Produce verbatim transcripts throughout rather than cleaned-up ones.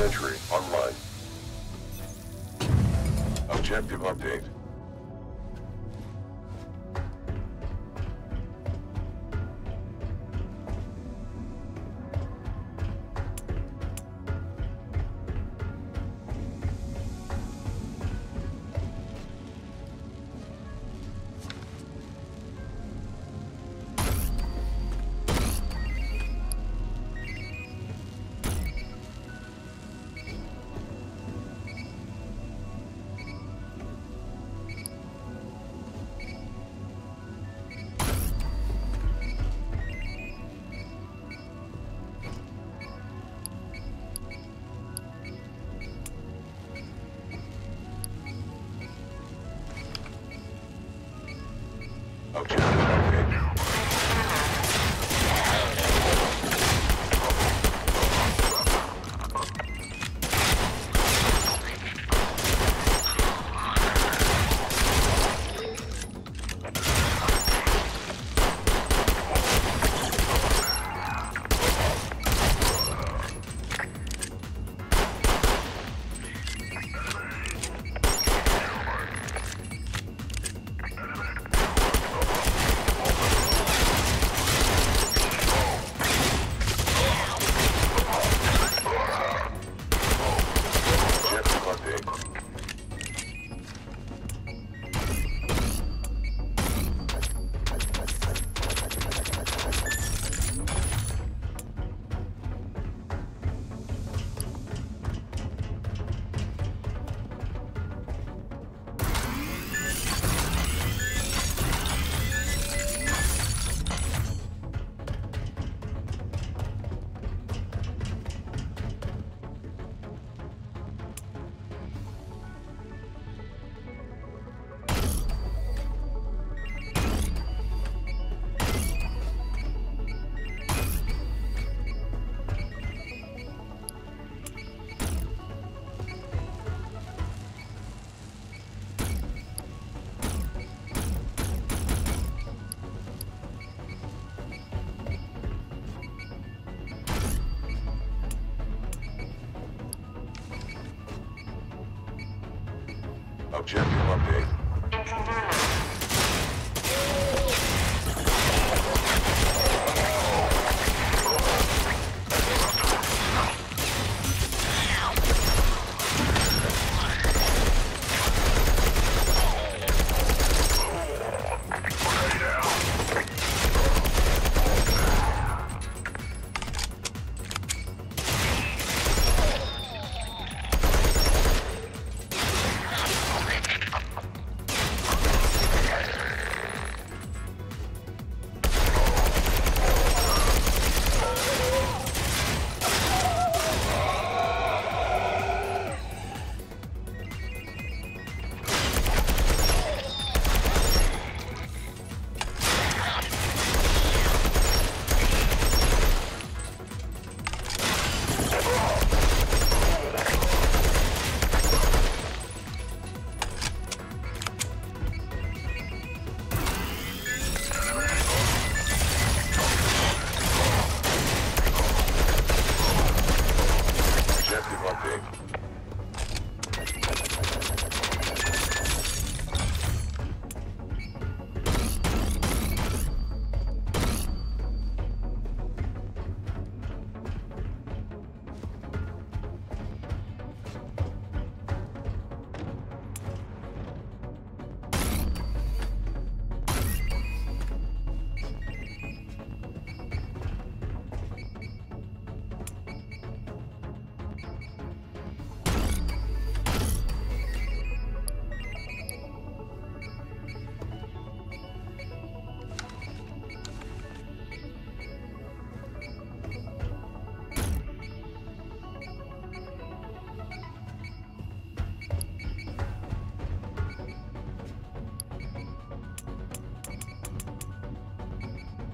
Century online. Objective update.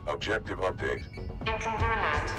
Objective update. Objective update.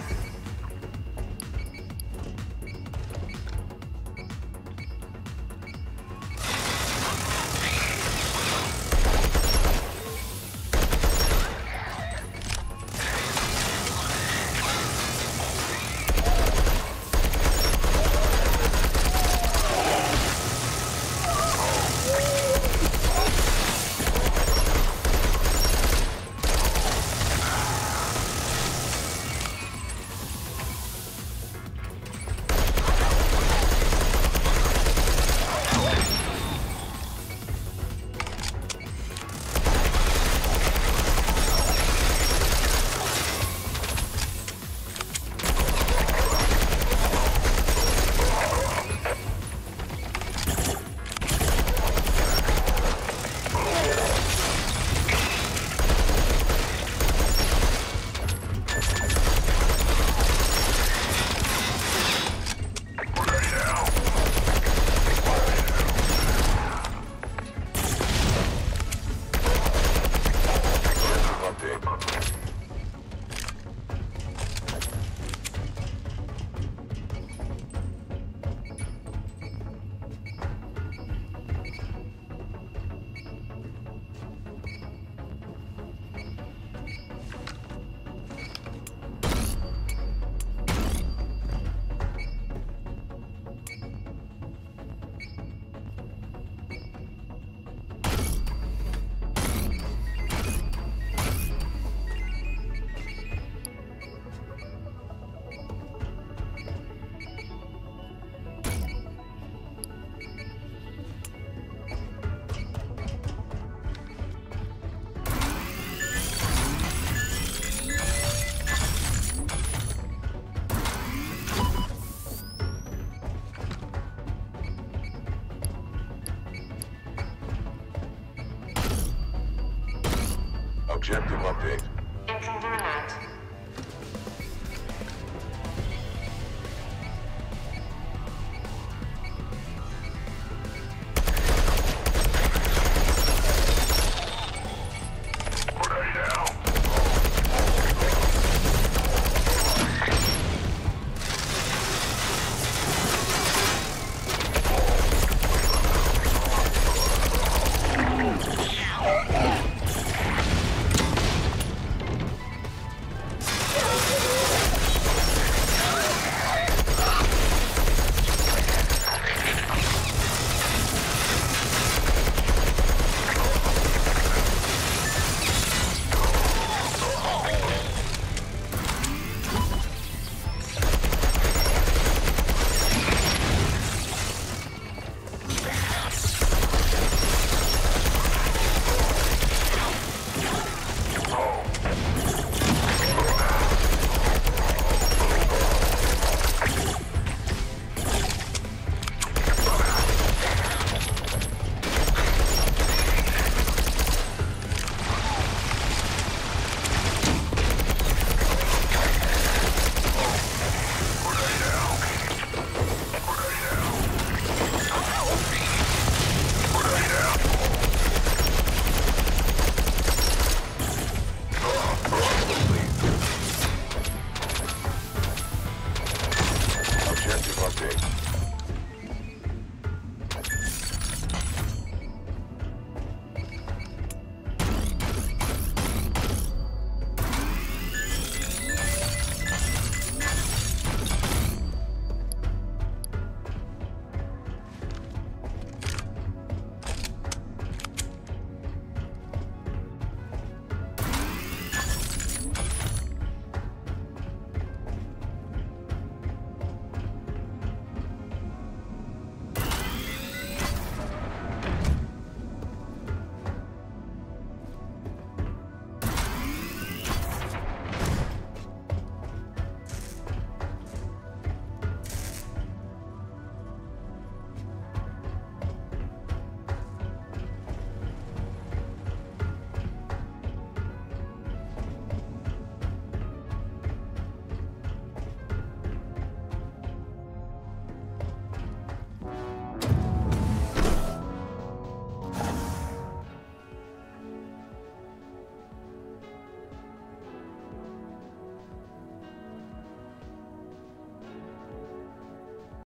Objective update.